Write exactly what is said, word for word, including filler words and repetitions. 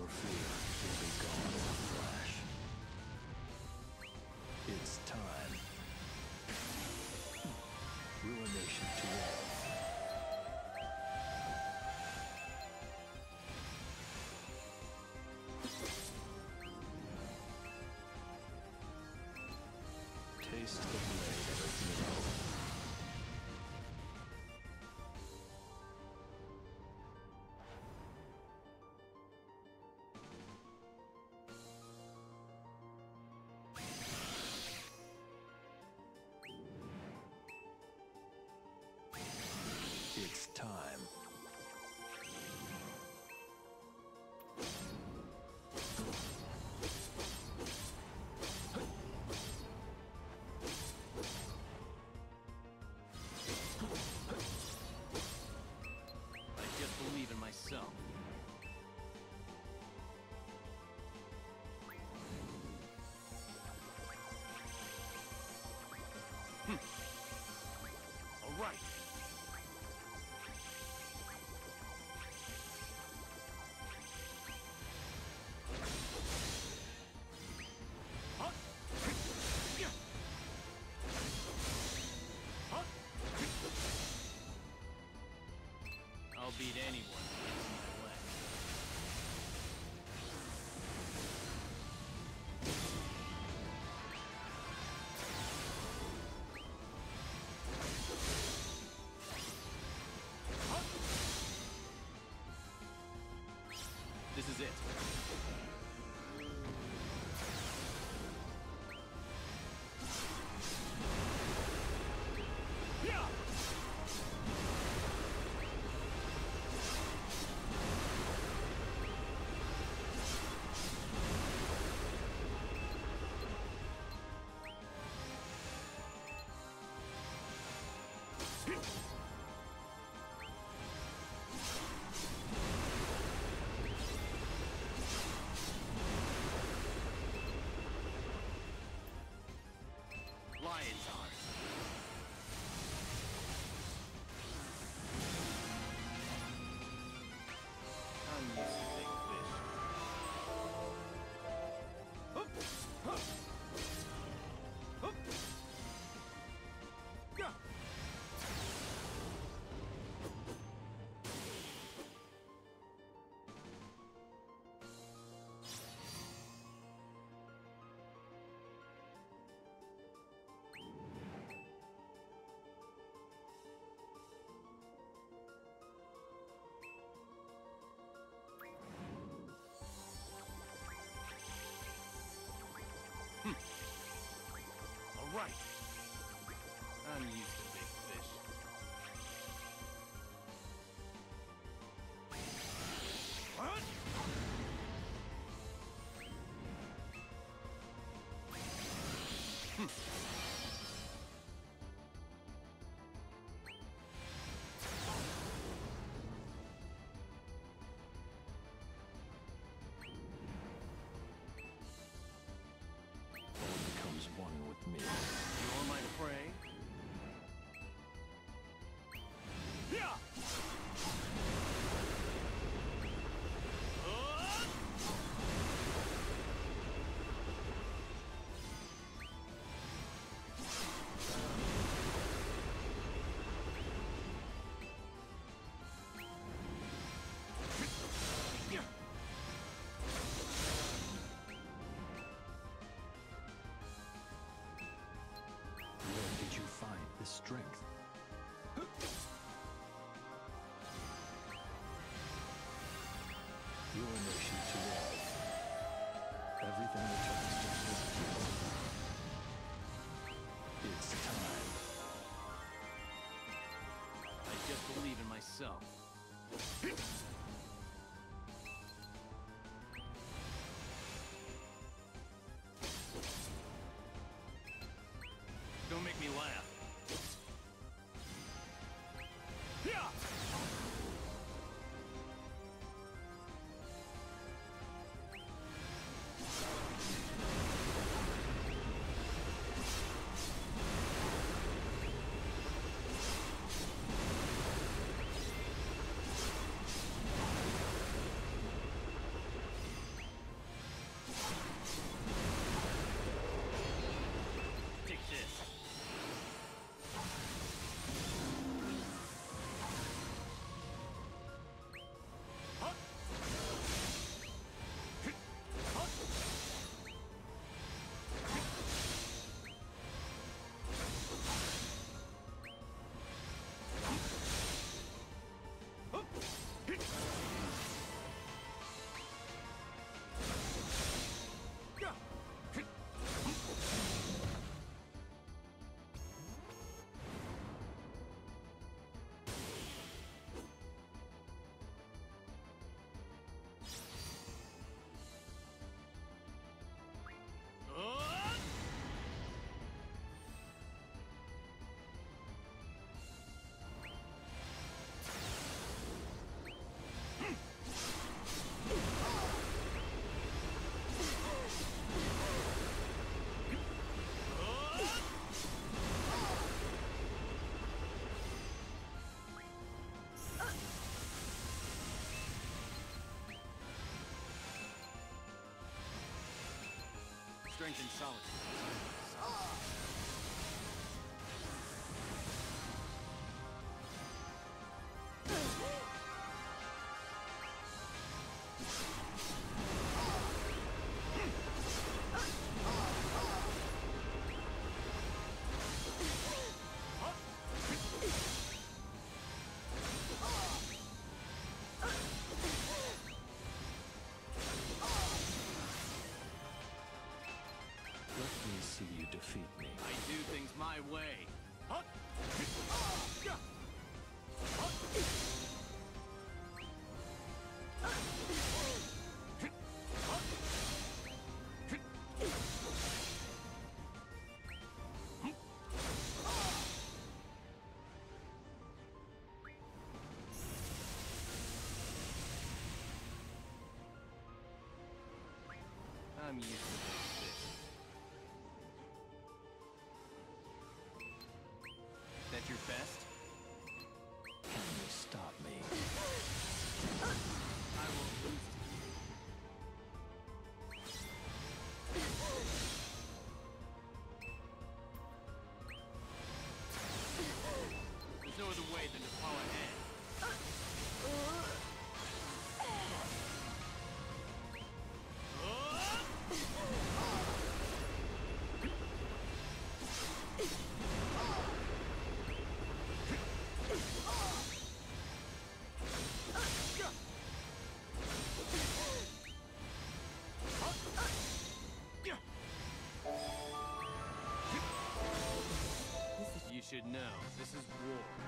Your fear will be gone in a flash. It's time. Ruination to all. Taste the blade of a hero. It's time. I just believe in myself. Hm. All right. I'll beat anyone who gets in my way. Huh? This is it. Yeah! Lion's heart. I'm used to big fish. Hup! Hup! Hup! Yeah. Right. I'm used to big fish. What? One with me. You're my prey. Yeah. Find the strength. Your nation to all. Everything returns to this world. It's time. I just believe in myself. Don't make me laugh. Yeah! strength and solid. Ah! Way. Huh? I'm used to this. That your best? Can you stop me? I will lose to you. There's no other way than to follow ahead. You should know, this is war.